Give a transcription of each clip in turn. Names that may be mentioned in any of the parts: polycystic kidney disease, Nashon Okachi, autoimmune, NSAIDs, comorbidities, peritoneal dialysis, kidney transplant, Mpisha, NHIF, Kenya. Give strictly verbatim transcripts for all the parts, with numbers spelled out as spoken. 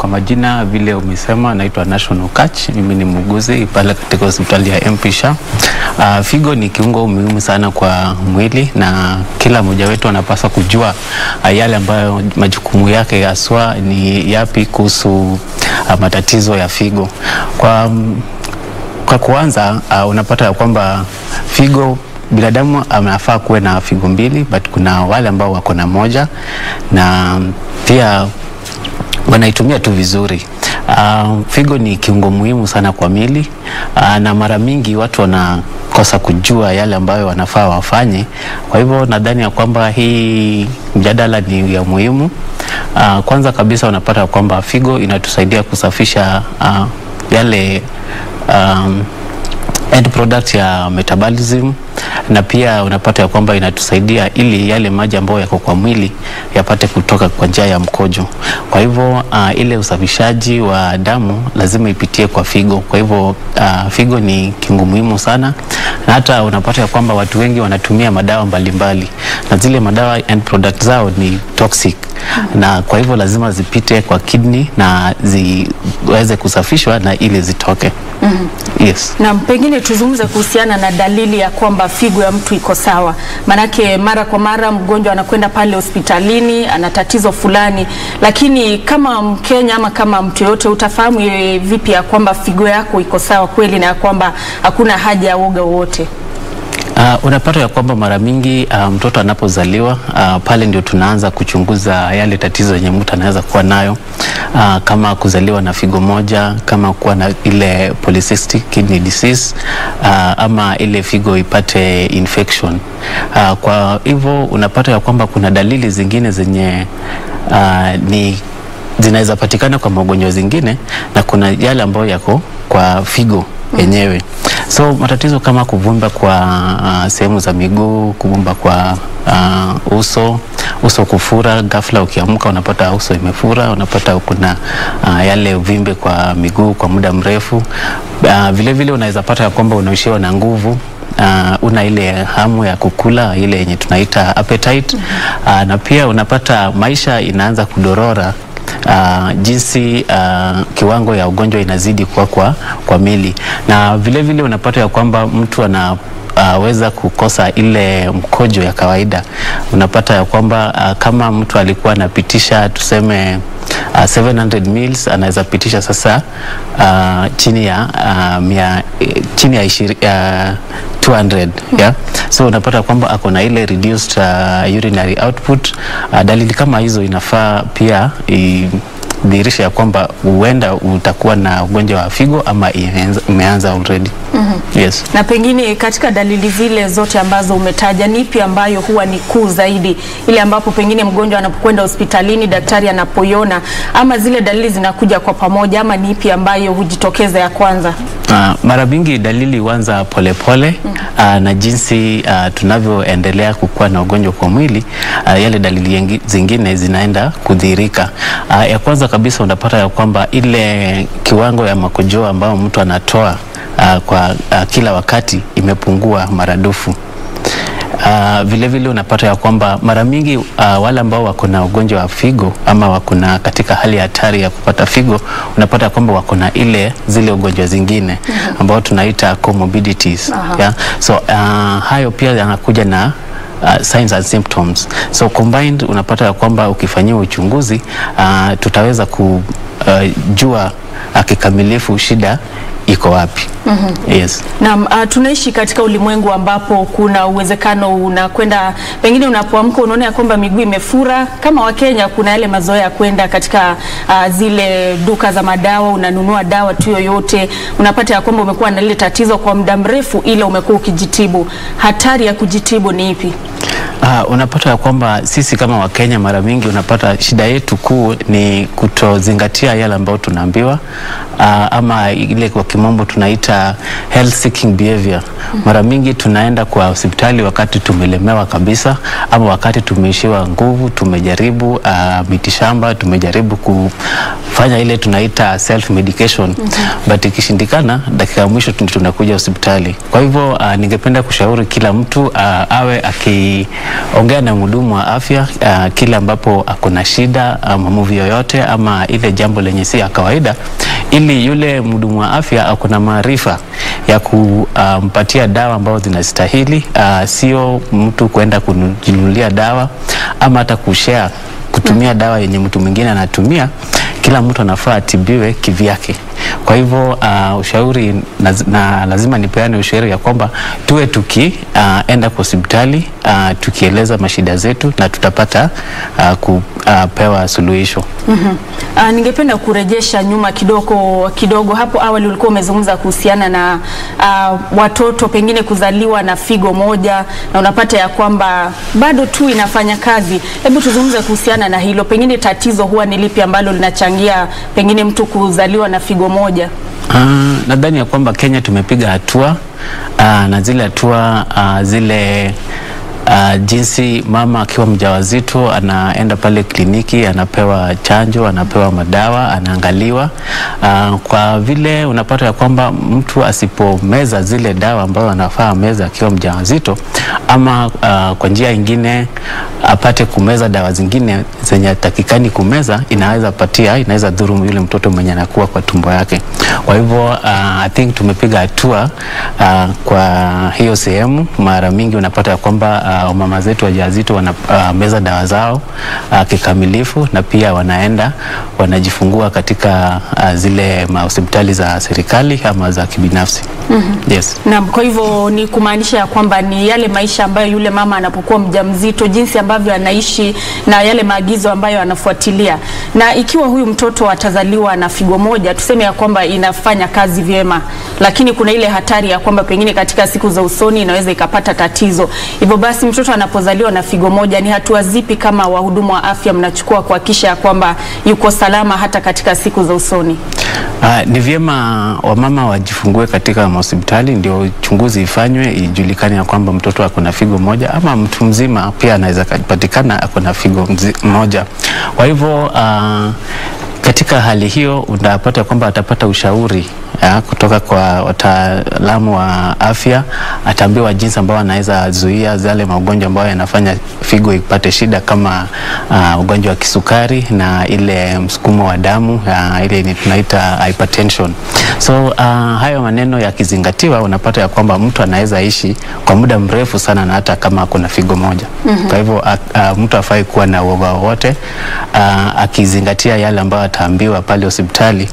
Kwa majina vile umesema, naitwa Nashon Okachi, mimi ni muuguzi pale katika hospitali ya Mpisha. Uh, figo ni kiungo muhimu sana kwa mwili na kila mmoja wetu anapaswa kujua uh, yale ambayo majukumu yake haswa ni yapi kuhusu uh, matatizo ya figo. Kwa um, kwa kuanza uh, unapata kwamba figo binadamu anafaa kuwe na figo mbili, but kuna wale ambao wako na moja na pia wanaitumia tu vizuri. Uh, figo ni kiungo muhimu sana kwa mili uh, na mara mingi watu wanakosa kujua yale ambayo wanafaa wafanye. Kwa hivyo nadhani ya kwamba hii mjadala ni ya muhimu. Uh, kwanza kabisa unapata kwamba figo inatusaidia kusafisha uh, yale um, end product ya metabolism, na pia unapata ya kwamba inatusaidia ili yale maji ambayo yako kwa mwili yapate kutoka kwa njia ya mkojo. Kwa hivyo uh, ile usafishaji wa damu lazima ipitie kwa figo. Kwa hivyo uh, figo ni kiungo muhimu sana, na hata unapata ya kwamba watu wengi wanatumia madawa mbalimbali na zile madawa end product zao ni toxic, na kwa hivyo lazima zipite kwa kidney na ziweze kusafishwa na ili zitoke. Mm -hmm. Yes. Na pengine tuzungumze kuhusiana na dalili ya kwamba figo ya mtu iko sawa. Manake mara kwa mara mgonjwa anakwenda pale hospitalini ana tatizo fulani, lakini kama Mkenya ama kama mtu yote utafahamu vipi ya kwamba figo yako iko sawa kweli na kwamba hakuna haja ya woga wote? Uh, unapata ya kwamba mara mingi uh, mtoto anapozaliwa uh, pale ndio tunaanza kuchunguza yale tatizo yenye mtu anaweza kuwa nayo, uh, kama kuzaliwa na figo moja, kama kuwa na ile polycystic kidney disease, uh, ama ile figo ipate infection. Uh, kwa hivyo unapata ya kwamba kuna dalili zingine zenye uh, ni zinaweza patikana kwa magonjwa zingine, na kuna yale ambayo yako kwa figo yenyewe. So matatizo kama kuvumba kwa uh, sehemu za miguu, kuvumba kwa uh, uso, uso kufura, ghafla ukiamka unapata uso imefura, unapata kuna uh, yale uvimbe kwa miguu kwa muda mrefu. Uh, vile vile unaweza pata kwamba unaishiwa na nguvu, uh, una ile hamu ya kukula ile yenye tunaita appetite, uh, na pia unapata maisha inaanza kudorora. Uh, jinsi uh, kiwango ya ugonjwa inazidi kwa kwa kwa mili, na vile vile unapata ya kwamba mtu ana uh, weza kukosa ile mkojo ya kawaida. Unapata ya kwamba uh, kama mtu alikuwa anapitisha tuseme uh, seven hundred mils, anaweza pitisha sasa uh, chini ya uh, mia, chini ya ishiri, uh, two hundred, yeah. So unapata kwamba ako na ile reduced uh, urinary output. Uh, dalili kama hizo inafaa pia idhihirisha ya kwamba uenda utakuwa na ugonjwa wa figo ama imeanza already. Mm -hmm. Yes. Na pengine katika dalili zile zote ambazo umetaja, ni ipi ambayo huwa ni kuu zaidi, ile ambapo pengine mgonjwa anapokwenda hospitalini daktari anapoiona, ama zile dalili zinakuja kwa pamoja, ama ni ipi ambayo hujitokeza ya kwanza? Uh, mara mingi dalili huanza polepole. Mm -hmm. Uh, na jinsi uh, tunavyoendelea kukua na ugonjwa kwa mwili, uh, yale dalili zingine zinaenda kudhihirika. Uh, ya kwanza kabisa unapata ya kwamba ile kiwango ya makojoa ambayo mtu anatoa Uh, kwa uh, kila wakati imepungua maradufu. Uh, vile vile unapata ya kwamba mara mingi uh, wale ambao wako na ugonjwa wa figo ama wako na katika hali hatari ya kupata figo, unapata ya kwamba wako na ile zile ugonjwa zingine ambao tunaita comorbidities. Yeah? So uh, hayo pia yanakuja na Uh, signs and symptoms. So combined unapata ya kwamba ukifanyiwa uchunguzi uh, tutaweza kujua uh, kikamilifu shida iko wapi. Mm -hmm. Yes. Na uh, tunaishi katika ulimwengu ambapo kuna uwezekano unakwenda pengine unapoamka unaona ya kwamba miguu imefura. Kama Wakenya kuna yale mazoea ya kwenda katika uh, zile duka za madawa, unanunua dawa tu yoyote, unapata ya kwamba umekuwa na lile tatizo kwa muda mrefu ile umekuwa ukijitibu. Hatari ya kujitibu ni ipi? Uh, unapata ya kwamba sisi kama Wakenya mara mingi unapata shida yetu kuu ni kutozingatia yale ambayo tunaambiwa, uh, ama ile kwa kimombo tunaita ya health seeking behavior. Mara mingi tunaenda kwa hospitali wakati tumelemewa kabisa, ama wakati tumeishiwa nguvu, tumejaribu uh, mitishamba, tumejaribu kufanya ile tunaita self medication, mm-hmm. but ikishindikana dakika mwisho tunakuja hospitali. Kwa hivyo uh, ningependa kushauri kila mtu uh, awe akiongea na mhudumu wa afya uh, kila ambapo akona shida ama um, maumivu yoyote ama ile jambo lenye si ya kawaida, ili yule mhudumu wa afya akona maarifa ya kumpatia um, dawa ambazo zinastahili, uh, sio mtu kwenda kununulia dawa ama hata kushare kutumia dawa yenye mtu mwingine anatumia. Kila mtu anafaa atibiwe kivyake. Kwa hivyo uh, ushauri na, na lazima nipeane ushauri ya kwamba tuwe tuki uh, enda kwa hospitali, uh, tukieleza mashida zetu na tutapata uh, kupewa uh, suluhisho. Mhm. Uh, ningependa kurejesha nyuma kidogo kidogo. Hapo awali ulikuwa umezungumza kuhusiana na uh, watoto pengine kuzaliwa na figo moja na unapata ya kwamba bado tu inafanya kazi. Hebu tuzungumze kuhusiana na hilo. Pengine tatizo huwa ni lipi ambalo linachangia pengine mtu kuzaliwa na figo moja? Uh, nadhani ya kwamba Kenya tumepiga hatua uh, na zile hatua uh, zile Uh, jinsi mama akiwa mjawazito anaenda pale kliniki, anapewa chanjo, anapewa madawa, anaangaliwa. Uh, kwa vile unapata ya kwamba mtu asipomeza zile dawa ambazo anafaa meza akiwa mjawazito, ama uh, kwa njia nyingine apate kumeza dawa zingine zenye takikani kumeza, inaweza patia inaweza dhuru yule mtoto mwenye anakuwa kwa tumbo yake. Kwa hivyo uh, I think tumepiga hatua uh, kwa hiyo sehemu. Mara mingi unapata ya kwamba uh, Uh, mama zetu wajawazito wana uh, meza dawa zao uh, kikamilifu, na pia wanaenda wanajifungua katika uh, zile hospitali za serikali ama za kibinafsi. Mm -hmm. Yes. Na kwa hivyo ni kumaanisha ya kwamba ni yale maisha ambayo yule mama anapokuwa mjamzito, jinsi ambavyo anaishi na yale maagizo ambayo anafuatilia. Na ikiwa huyu mtoto atazaliwa na figo moja, tuseme ya kwamba inafanya kazi vyema, lakini kuna ile hatari ya kwamba pengine katika siku za usoni inaweza ikapata tatizo. Hivyo basi mtoto anapozaliwa na figo moja, ni hatua zipi kama wahudumu wa afya mnachukua kuhakikisha ya kwamba yuko salama hata katika siku za usoni? Uh, ni vyema wamama wajifungue katika hospitali ndio uchunguzi ifanywe, ijulikane ya kwamba mtoto akona figo moja, ama mtu mzima pia anaweza kupatikana akona figo moja. Kwa hivyo uh, katika hali hiyo unapata kwamba atapata ushauri ya, kutoka kwa wataalamu wa afya. Ataambiwa jinsi ambavyo anaweza zuia zile magonjwa ambayo yanafanya figo ipate shida, kama uh, ugonjwa wa kisukari na ile msukumo wa damu, uh, ile ni tunaita hypertension. So uh, hayo maneno yakizingatiwa, unapata ya kwamba mtu anaweza ishi kwa muda mrefu sana na hata kama kuna figo moja. Mm -hmm. Kwa hivyo uh, mtu afai kuwa na uoga wote, uh, akizingatia yale ambayo ataambiwa pale hospitali,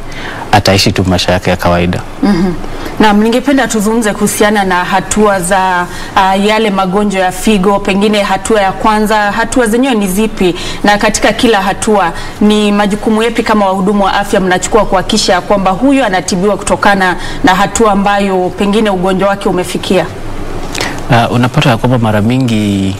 ataishi tu maisha yake ya kawaida. Mhm. Na ningependa tuzungumze kuhusiana na hatua za uh, yale magonjwa ya figo. Pengine hatua ya kwanza, hatua zenyewe ni zipi, na katika kila hatua ni majukumu yapi kama wahudumu wa afya mnachukua kuhakikisha kwamba huyu anatibiwa kutokana na hatua ambayo pengine ugonjwa wake umefikia? Uh, unapata kwamba mara mingi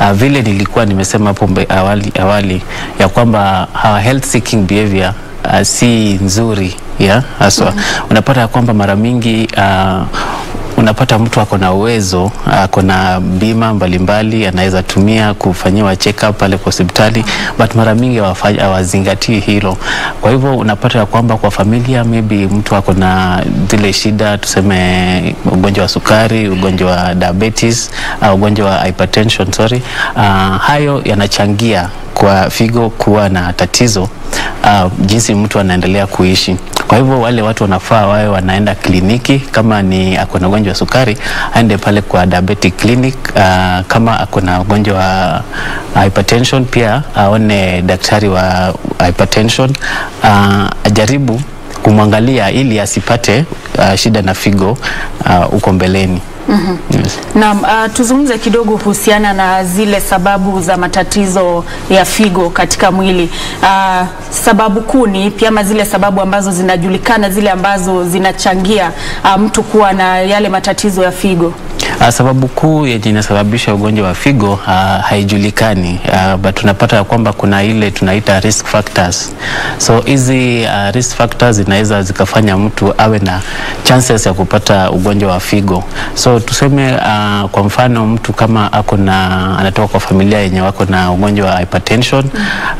Uh, vile nilikuwa nimesema hapo awali, awali ya kwamba uh, health seeking behavior uh, si nzuri, yeah? Aswa. Mm -hmm. Unapata kwamba mara mingi uh, unapata mtu akona uwezo, akona bima mbalimbali, anaweza tumia kufanyiwa check up pale kwa hospitali, but mara mingi hawazingatii hilo. Kwa hivyo unapata kwamba kwa familia, maybe mtu akona zile shida, tuseme ugonjwa wa sukari, ugonjwa wa diabetes, uh, ugonjwa wa hypertension, sorry. Uh, hayo yanachangia kwa figo kuwa na tatizo, uh, jinsi mtu anaendelea kuishi. Kwa hivyo wale watu wanafaa wawe wanaenda kliniki. Kama ni akona ugonjwa wa sukari, aende pale kwa diabetic clinic. Uh, kama akona ugonjwa wa hypertension, pia aone daktari wa hypertension, uh, ajaribu kumwangalia ili asipate uh, shida na figo uh, uko mbeleni. Mm -hmm. Yes. Na uh, tuzungumze kidogo kuhusiana na zile sababu za matatizo ya figo katika mwili. Uh, sababu kuu ni pia ama zile sababu ambazo zinajulikana, zile ambazo zinachangia uh, mtu kuwa na yale matatizo ya figo. Sababu kuu yenye inasababisha ugonjwa wa figo uh, haijulikani, uh, but tunapata kwamba kuna ile tunaita risk factors. So hizi uh, risk factors inaweza zikafanya mtu awe na chances ya kupata ugonjwa wa figo. So tuseme uh, kwa mfano mtu kama ako na anatoka kwa familia yenye wako na ugonjwa wa hypertension,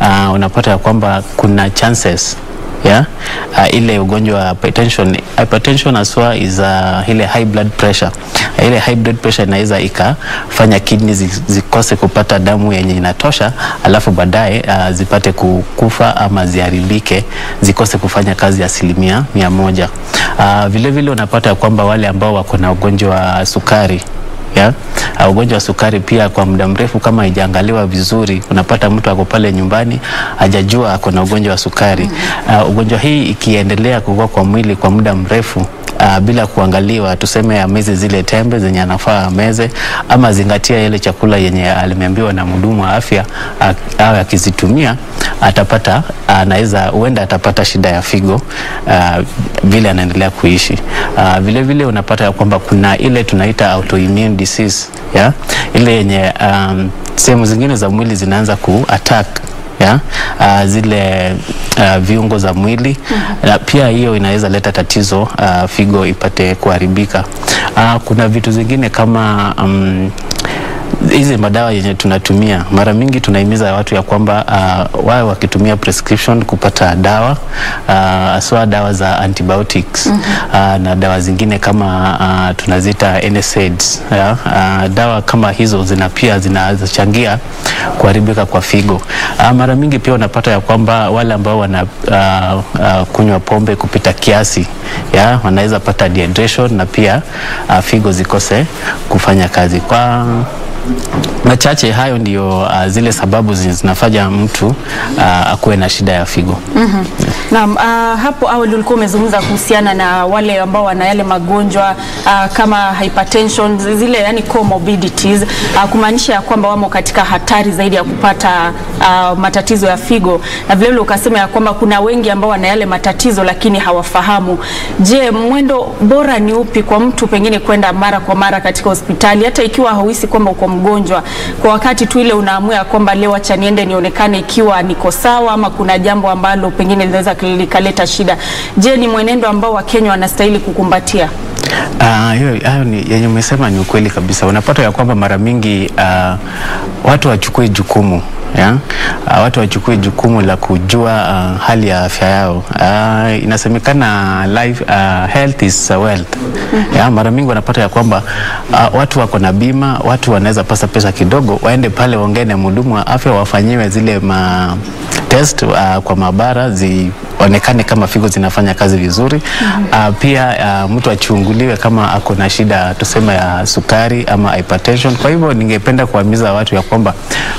uh, unapata kwamba kuna chances yeah uh, ile ugonjwa wa hypertension hypertension aswa is a uh, ile high blood pressure. Ile high blood pressure inaweza ikafanya kidneys zikose kupata damu yenye inatosha, alafu baadaye uh, zipate kukufa ama ziharibike, zikose kufanya kazi asilimia mia moja. Uh, vile vile unapata kwamba wale ambao wako na ugonjwa wa sukari, ya yeah. Ugonjwa wa sukari pia kwa muda mrefu kama haijaangaliwa vizuri, unapata mtu ako pale nyumbani hajajua ako na ugonjwa wa sukari. mm -hmm. Uh, ugonjwa hii ikiendelea kukua kwa mwili kwa muda mrefu Uh, bila kuangaliwa, tuseme ameze zile tembe zenye anafaa ameze ama zingatia ile chakula yenye alimeambiwa na mhudumu wa afya au akizitumia, atapata anaweza huenda atapata shida ya figo vile uh, anaendelea kuishi. Uh, vile vile unapata kwamba kuna ile tunaita autoimmune disease, yeah? Ile yenye um, sehemu zingine za mwili zinaanza ku-attack ya uh, zile uh, viungo za mwili, na uh, pia hiyo inaweza leta tatizo uh, figo ipate kuharibika. Uh, kuna vitu zingine kama um, hizi madawa yenye tunatumia. Mara mingi tunahimiza watu ya kwamba uh, wawe wakitumia prescription kupata dawa, hasa uh, dawa za antibiotics. mm -hmm. Uh, na dawa zingine kama uh, tunazita N S A I Ds, yeah? Uh, dawa kama hizo zina pia zinachangia kuharibika kwa figo. Uh, mara mingi pia unapata ya kwamba wale ambao wana uh, uh, kunywa pombe kupita kiasi, yeah? Wanaweza pata dehydration na pia uh, figo zikose kufanya kazi. Kwa machache hayo ndiyo uh, zile sababu zinafanya mtu uh, akuwe na shida ya figo. Mhm. Naam, uh, hapo awali ulikuwa umezungumza kuhusiana na wale ambao wana yale magonjwa uh, kama hypertension, zile yani comorbidities, uh, kumaanisha kwamba wamo katika hatari zaidi ya kupata uh, matatizo ya figo. Na vile vile ukasema ya kwamba kuna wengi ambao wana yale matatizo lakini hawafahamu. Je, mwendo bora ni upi kwa mtu pengine kwenda mara kwa mara katika hospitali hata ikiwa hauhisi kwamba uko mgonjwa, kwa wakati tu ile unaamua kwamba leo acha niende nionekane ikiwa niko sawa ama kuna jambo ambalo pengine linaweza kuleta shida? Je, ni mwenendo ambao Wakenya wanastahili kukumbatia? Ah, hiyo ni yenye umesema ni ukweli kabisa. Unapata ya kwamba mara mingi uh, watu wachukue jukumu, ya uh, watu wachukue jukumu la kujua uh, hali ya afya yao. Uh, inasemekana life uh, health is wealth. Ya mara mingi wanapata ya kwamba uh, watu wako na bima, watu wanaweza pasa pesa kidogo waende pale waongene mhudumu wa afya, wafanyiwe zile ma test uh, kwa maabara zionekane kama figo zinafanya kazi vizuri. mm -hmm. Uh, pia uh, mtu achunguliwe kama ako na shida tuseme ya sukari ama hypertension. Kwa hivyo ningependa kuhimiza watu ya kwamba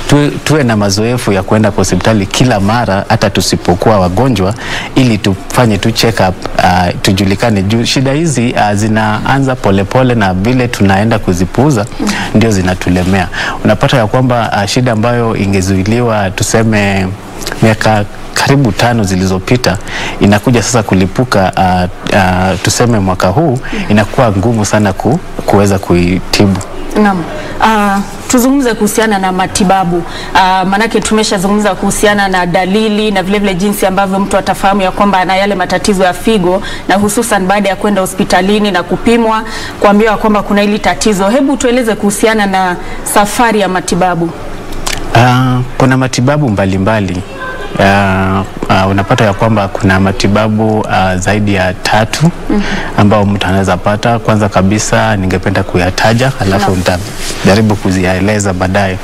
tu, tuwe na mazoefu ya kwenda kwa hospitali kila mara hata tusipokuwa wagonjwa, ili tufanye tu check up uh, tujulikane juu shida hizi uh, zinaanza polepole na vile tunaenda kuzipuuza ndio zinatulemea. Unapata ya kwamba uh, shida ambayo ingezuiliwa tuseme miaka karibu tano zilizopita inakuja sasa kulipuka uh, uh, tuseme mwaka huu, inakuwa ngumu sana ku, kuweza kuitibu. Naam. Uh, tuzungumze kuhusiana na matibabu. Uh, manake tumeshazungumza kuhusiana na dalili na vile vile jinsi ambavyo mtu atafahamu ya kwamba ana yale matatizo ya figo, na hususan baada ya kwenda hospitalini na kupimwa kuambiwa kwamba kuna hili tatizo. Hebu tueleze kuhusiana na safari ya matibabu. Uh, kuna matibabu mbalimbali. Uh, uh, unapata ya kwamba kuna matibabu uh, zaidi ya tatu ambao mtu anaweza pata. Kwanza kabisa ningependa kuyataja alafu no. nitajaribu kuzieleza baadaye.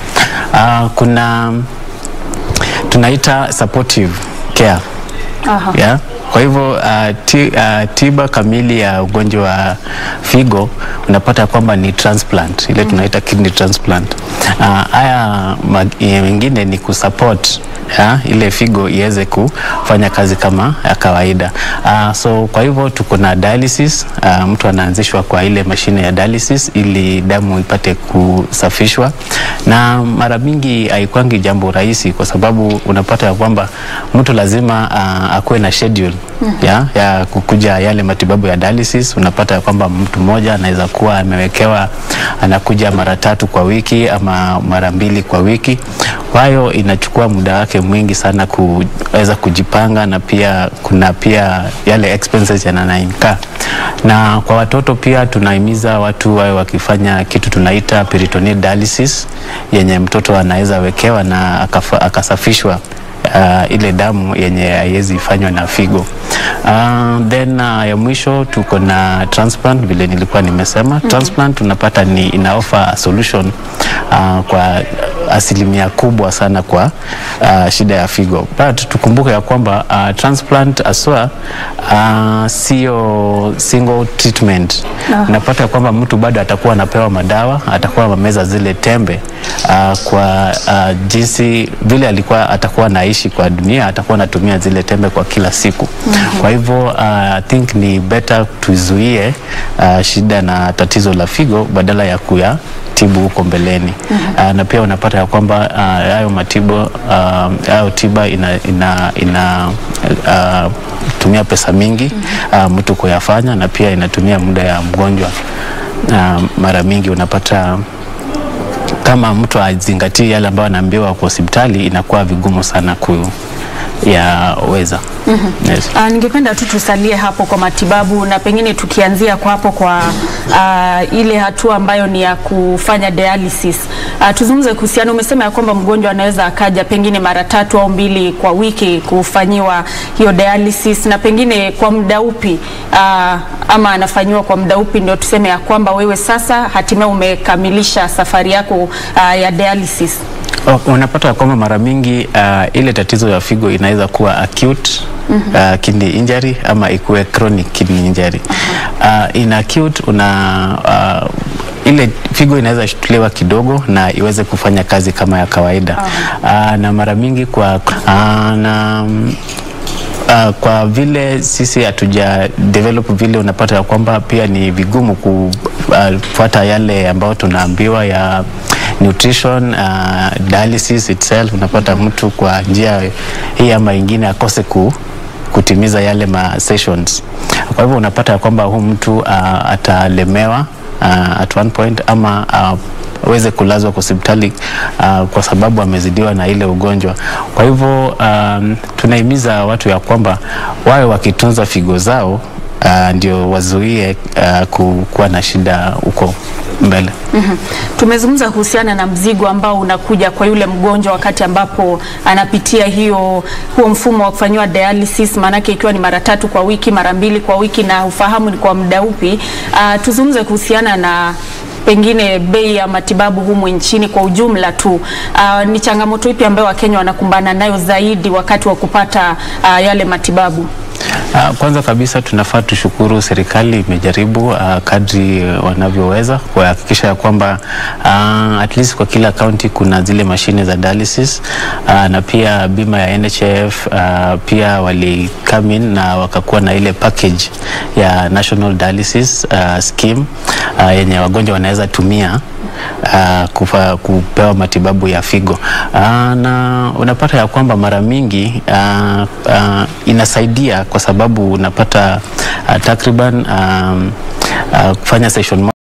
Uh, kuna tunaita supportive care. Aha. Yeah? Kwa hivyo uh, ti, uh, tiba kamili ya ugonjwa wa figo unapata kwamba ni transplant, ile tunaita kidney transplant. Uh, haya mengine ni kusupport ya, ile figo iweze kufanya kazi kama ya kawaida. Uh, so kwa hivyo tuko na dialysis, uh, mtu anaanzishwa kwa ile mashine ya dialysis ili damu ipate kusafishwa, na mara mingi haikwangi jambo rahisi kwa sababu unapata ya kwamba mtu lazima uh, akuwe na schedule ya, ya kukuja yale matibabu ya dialysis. Unapata ya kwamba mtu mmoja anaweza kuwa amewekewa anakuja mara tatu kwa wiki ama mara mbili kwa wiki. Kwayo inachukua muda wake mwingi sana kuweza kujipanga, na pia kuna pia yale expenses yananaimka. Na kwa watoto pia tunahimiza watu wawe wakifanya kitu tunaita peritoneal dialysis, yenye mtoto anaweza wekewa na akafa, akasafishwa Uh, ile damu yenye haiwezi ifanywa na figo. Uh, then uh, ya mwisho tuko na transplant, vile nilikuwa nimesema. Mm-hmm. Transplant tunapata ni inaofa solution uh, kwa asilimia kubwa sana kwa uh, shida ya figo. But tukumbuke ya kwamba uh, transplant aswa uh, sio single treatment. No. Unapata kwamba mtu bado atakuwa anapewa madawa, atakuwa ameza zile tembe uh, kwa uh, jinsi vile alikuwa atakuwa naishi kwa dunia, atakuwa natumia zile tembe kwa kila siku. Mm-hmm. Kwa hivyo uh, I think ni better tuzuie uh, shida na tatizo la figo badala ya kuya tibu huko mbeleni. Mm-hmm. Uh, na pia unapata ya kwamba hayo uh, matibo hayo uh, tiba ina ina, ina uh, tumia pesa mingi. Mm-hmm. Uh, mtu kuyafanya, na pia inatumia muda ya mgonjwa. Uh, mara mingi unapata kama mtu azingatie yale ambayo anaambiwa kwa hospitali, inakuwa vigumu sana ku ya weza. Mm -hmm. Yes. Uh, ningependa tu tusalie hapo kwa matibabu, na pengine tukianzia kwa hapo kwa uh, ile hatua ambayo ni ya kufanya dialysis. Uh, tuzungumze kuhusiana, umesema ya kwamba mgonjwa anaweza akaja pengine mara tatu au mbili kwa wiki kufanyiwa hiyo dialysis, na pengine kwa muda upi uh, ama anafanywa kwa muda upi ndio tuseme ya kwamba wewe sasa hatimaye umekamilisha safari yako uh, ya dialysis? Oh, unapata kwamba mara mingi uh, ile tatizo ya figo inaweza kuwa acute uh, kidney injury ama ikuwe chronic kidney injury. Uh, in acute una uh, ile figo inaweza shtuliwa kidogo na iweze kufanya kazi kama ya kawaida. Uh, na mara mingi kwa uh, na Uh, kwa vile sisi hatuja develop vile, unapata ya kwamba pia ni vigumu kufuata uh, yale ambayo tunaambiwa ya nutrition, uh, dialysis itself. Unapata mtu kwa njia hii ama ingine akose ku kutimiza yale ma sessions. Kwa hivyo unapata ya kwamba huyu mtu uh, atalemewa uh, at one point ama uh, weze kulazwa kwa hospitali uh, kwa sababu amezidiwa na ile ugonjwa. Kwa hivyo um, tunahimiza watu ya kwamba wawe wakitunza figo zao uh, ndio wazuie uh, kuwa na shida uko mbele. Mm-hmm. Tumezungumza kuhusiana na mzigo ambao unakuja kwa yule mgonjwa wakati ambapo anapitia hiyo huo mfumo wa kufanywa dialysis, manake ikiwa ni mara tatu kwa wiki, mara mbili kwa wiki, na ufahamu ni kwa muda upi. Uh, tuzungumze kuhusiana na pengine bei ya matibabu humu nchini kwa ujumla tu. Uh, ni changamoto ipi ambayo Wakenya wanakumbana nayo zaidi wakati wa kupata uh, yale matibabu? Uh, kwanza kabisa tunafaa tushukuru serikali imejaribu uh, kadri wanavyoweza kuhakikisha kwamba uh, at least kwa kila county kuna zile mashine za dialysis, uh, na pia bima ya N H I F uh, pia wali come in na wakakuwa na ile package ya National Dialysis uh, Scheme uh, yenye wagonjwa wanaweza tumia uh, kufa, kupewa matibabu ya figo. Uh, na unapata ya kwamba mara mingi uh, uh, inasaidia kwa sababu unapata uh, takriban um, uh, kufanya session